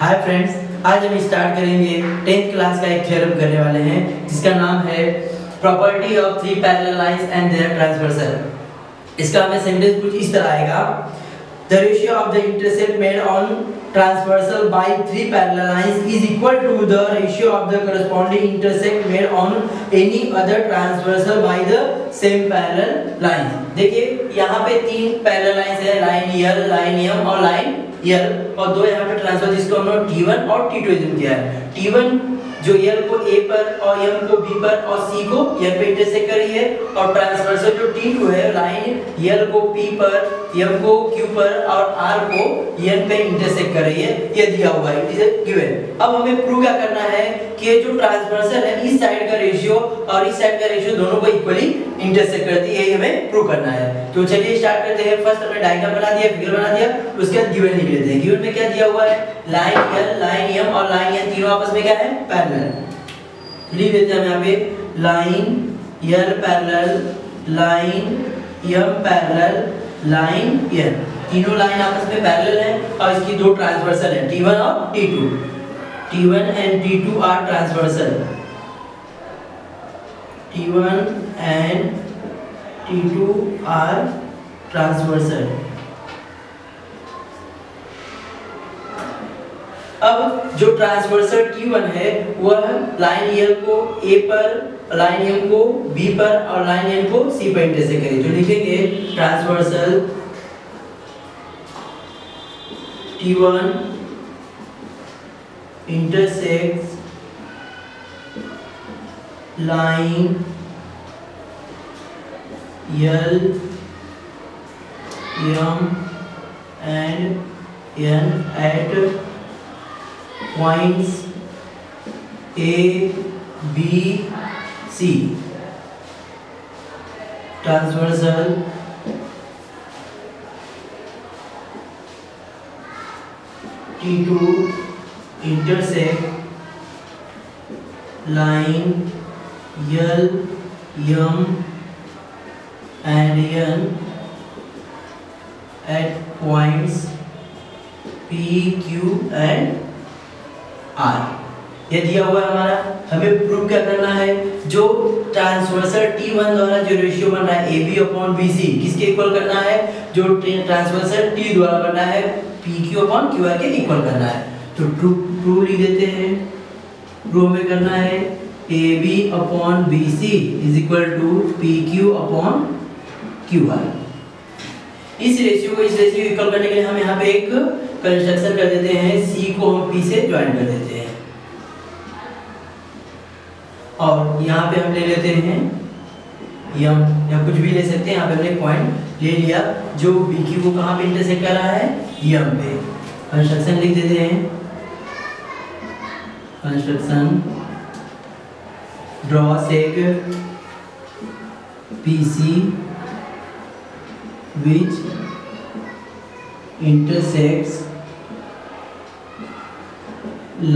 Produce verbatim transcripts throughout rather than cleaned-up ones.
Hi friends, आज हम start करेंगे टेंथ क्लास का एक थ्योरम करने वाले हैं जिसका नाम है property of three parallel lines and their transversal. इसका हमें सेंटेंस कुछ इस तरह आएगा, the ratio of the intercept made on transversal by three parallel lines is equal to the ratio of the corresponding intercept made on any other transversal by the same parallel lines. देखिए यहाँ पे तीन parallel lines है, line here, line here और line L, और दो यहाँ पे ट्रांसफर जिसको हमने टी वन और टी टू किया है। टी वन जो यल को ए पर और एम को बी पर और सी को एम पे इंटरसेक्ट कर रही है, और ट्रांसवर्सल जो टी टू है लाइन यल को पी पर, एम को क्यू पर और आर को एन पे इंटरसेक्ट कर रही है। ये दिया हुआ है, इट इज गिवन। अब हमें प्रूव क्या करना है कि ये जो ट्रांसवर्सल है इस साइड का रेशियो और इस साइड का रेशियो दोनों को इक्वली इंटरसेक्ट करती है, हमें प्रूव करना है। तो चलिए स्टार्ट करते हैं। फर्स्ट हमने डायग्राम बना दिया, फिगर बना दिया, उसके बाद गिवन लिख लेते हैं। गिवन में क्या दिया हुआ है, लाइन एल, लाइन एम और लाइन एन तीनों आपस में क्या है, पैरेलल। लिख देते हैं हम यहाँ पे, line L parallel, line M parallel, line N, तीनों लाइन आपस में पैरेलल है और इसकी दो ट्रांसवर्सल है, टी वन और T two. T one and T two are transversal, T one and T two are transversal। अब जो ट्रांसवर्सल टी वन है वह लाइन एल को ए पर, लाइन एम को बी पर और लाइन एन को सी पर इंटरसेक्ट करेगी। तो लिखेंगे transversal T one intersects line L, M and N at points A, B, C। Transversal T two intersect line L, M and N at points P, Q and R। ये दिया हुआ है हमारा, हमें प्रूव क्या करना है, जो ट्रांसवर्सल टी वन द्वारा जो रेशियो बन रहा है A B upon B C किसके इक्वल करना है, जो ट्रांसवर्सल T द्वारा बन रहा है P Q upon Q R के इक्वल करना है। तो ट्रू प्रूव लिख देते हैं। प्रूव में करना है A B upon B C is equal to P Q upon Q R. इस रेशियो को इस रेशियो इक्वल करने के लिए हम यहाँ पे एक कंस्ट्रक्शन कर देते हैं, C को हम P से ज्वाइन कर देते हैं और यहाँ पे हम ले लेते हैं या या कुछ भी ले सकते हैं। यहाँ पे हमने पॉइंट ले लिया जो बी क्यू को कहाँ पे इंटरसेक्ट कर रहा है, एम पे। कंस्ट्रक्शन लिख देते हैं, construction draw seg P C which intersects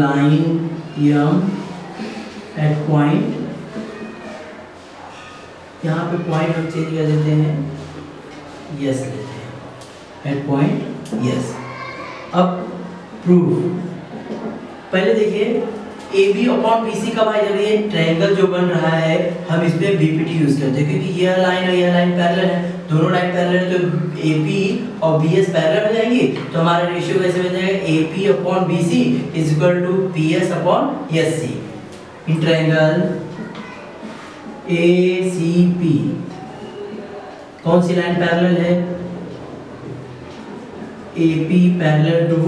line M at point, यहाँ पे पॉइंट हम चेंज कर देते हैं, यस yes लेते हैं, at point यस yes। अब प्रूव पहले देखिए, A B upon B C का भाई जब ये ट्रायंगल जो बन रहा है हम इसमें बीपीटी यूज करते हैं क्योंकि यह लाइन और यह लाइन पैरेलल है, दोनों लाइन पैरेलल है तो ए पी और बी एस पैरेलल हो जाएंगी। तो हमारा रेशियो कैसे बन जाएगा, A P upon B C is equal to P S upon S C in triangle A C P. कौन सी लाइन पैरेलल है, A P parallel to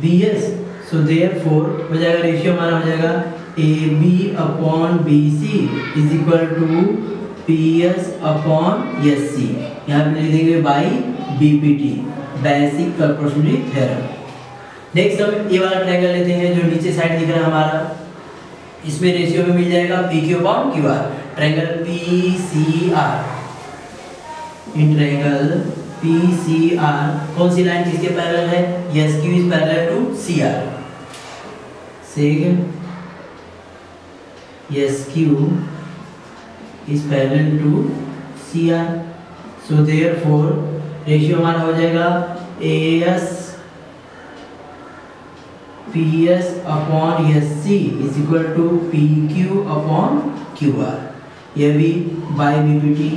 B S, so therefore हो जाएगा रेशियो हमारा, हो जाएगा A B upon B C is equal to P S upon S C. यहाँ पे लिख देंगे by B P T, basic corresponding theorem. Next हम ये वाला ट्रायंगल लेते हैं जो नीचे साइड दिख रहा है हमारा, इसमें रेशियो में मिल जाएगा P Q upon Q R. Triangle P C R, in triangle P C R कौन सी लाइन किसके पैरेलल है, S Q is parallel to C R. S Q is parallel to C R, so therefore ratio हमारा हो जाएगा A S P S upon S C is equal to P Q upon Q R, ये भी by B P T।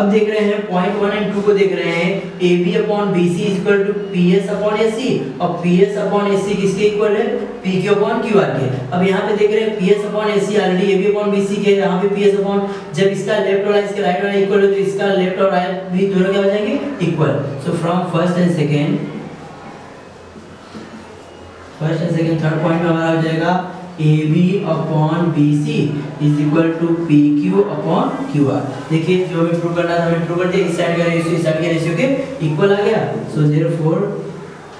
अब देख रहे हैं point one and to को देख रहे हैं, A B upon B C is equal to P S upon A C, और P S upon A C किसके इक्वल है, P Q upon Q R के। अब यहाँ पे देख रहे हैं P S upon A C already A B upon B C के, यहाँ पे पी एस अपॉन जब इसका लेफ्ट और इसका राइट वाला इक्वल है तो इसका लेफ्ट और राइट भी दोनों क्या हो जाएंगे equal. So from first and second first and second third point में हमारा हो जाएगा A B upon B C is equal to P Q upon Q R. देखिए जो हमें प्रूव करना था हमें प्रूव कर दिया, इस साइड का रेशियो इस साइड के रेशियो के इक्वल आ गया। सो जीरो फोर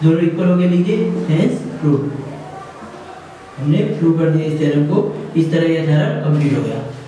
दोनों इक्वल हो गए, लीजिए हेंस प्रूव। हमने प्रूव कर दिया इस थ्योरम को, इस तरह यह थ्योरम कंप्लीट हो गया।